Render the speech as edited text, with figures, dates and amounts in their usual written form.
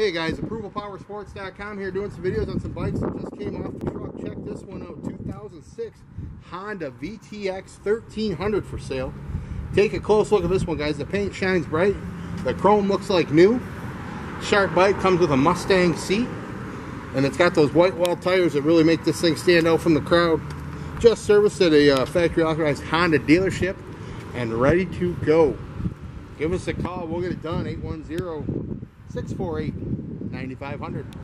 Hey guys, approvalpowersports.com here doing some videos on some bikes that just came off the truck. Check this one out, 2006 Honda VTX 1300 for sale. Take a close look at this one, guys. The paint shines bright. The chrome looks like new. Sharp bike, comes with a Mustang seat. And it's got those white wall tires that really make this thing stand out from the crowd. Just serviced at a factory authorized Honda dealership and ready to go. Give us a call. We'll get it done, 810-648-9500.